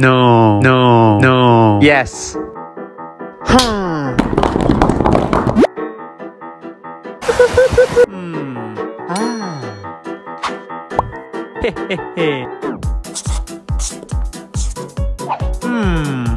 No. No. No. Yes. Hmm. Hmm. Ah. He. Hmm.